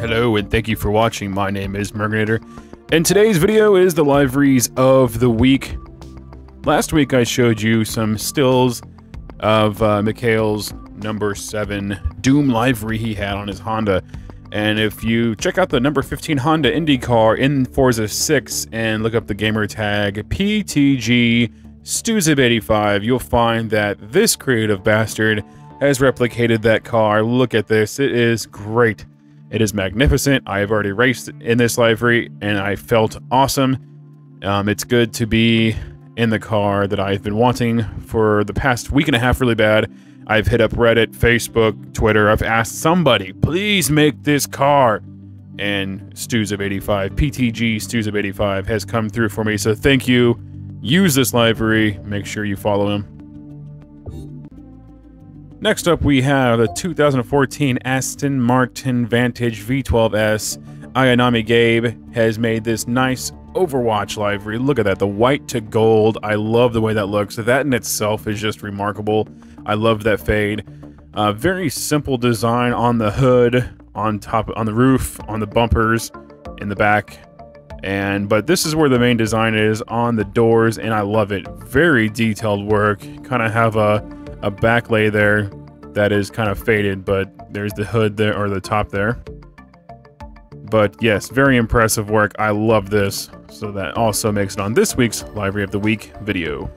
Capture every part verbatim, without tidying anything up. Hello and thank you for watching. My name is Merginator, and today's video is the liveries of the week. Last week I showed you some stills of uh, Mikhail's number seven Doom livery he had on his Honda, and if you check out the number fifteen Honda Indycar in Forza six and look up the gamer tag P T G Stuzib eighty-five, you'll find that this creative bastard has replicated that car. Look at this, it is great. It is magnificent. I have already raced in this livery and I felt awesome. Um, it's good to be in the car that I've been wanting for the past week and a half really bad. I've hit up Reddit, Facebook, Twitter. I've asked somebody, please make this car. And Stuzib eighty-five, P T G Stuzib eighty-five has come through for me. So thank you. Use this livery. Make sure you follow him. Next up, we have the two thousand fourteen Aston Martin Vantage V twelve S. Ayanami Gabe has made this nice Overwatch livery. Look at that, the white to gold. I love the way that looks. That in itself is just remarkable. I love that fade. Uh, very simple design on the hood, on top, on the roof, on the bumpers, in the back. And but this is where the main design is, on the doors, and I love it. Very detailed work. Kind of have a a backlay there that is kind of faded, but there's the hood there, or the top there. But yes, very impressive work. I love this. So that also makes it on this week's Livery of the Week video.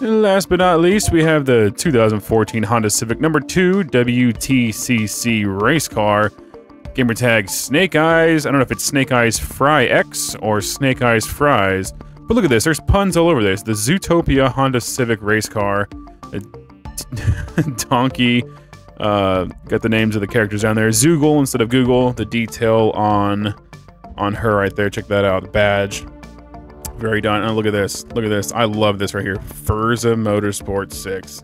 And last but not least, we have the two thousand fourteen Honda Civic number two W T C C race car. Gamer tag SnakeEyes. I don't know if it's SnakeEyes Friex or SnakeEyes Fries. But look at this, there's puns all over this. The Zootopia Honda Civic race car, donkey, uh, got the names of the characters down there. Zoogle instead of Google, the detail on on her right there. Check that out, the badge. Very done, and oh, look at this, look at this. I love this right here, Forza Motorsport six.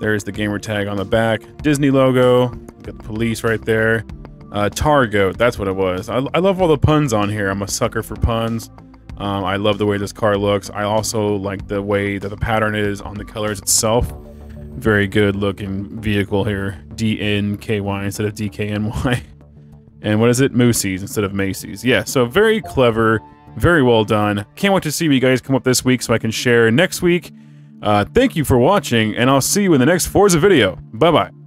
There's the gamer tag on the back. Disney logo, got the police right there. Uh, Targo, that's what it was. I, I love all the puns on here. I'm a sucker for puns. Um, I love the way this car looks. I also like the way that the pattern is on the colors itself. Very good looking vehicle here. D N K Y instead of D K N Y. And what is it? Moosey's instead of Macy's. Yeah, so very clever. Very well done. Can't wait to see what you guys come up this week so I can share next week. Uh, thank you for watching, and I'll see you in the next Forza video. Bye-bye.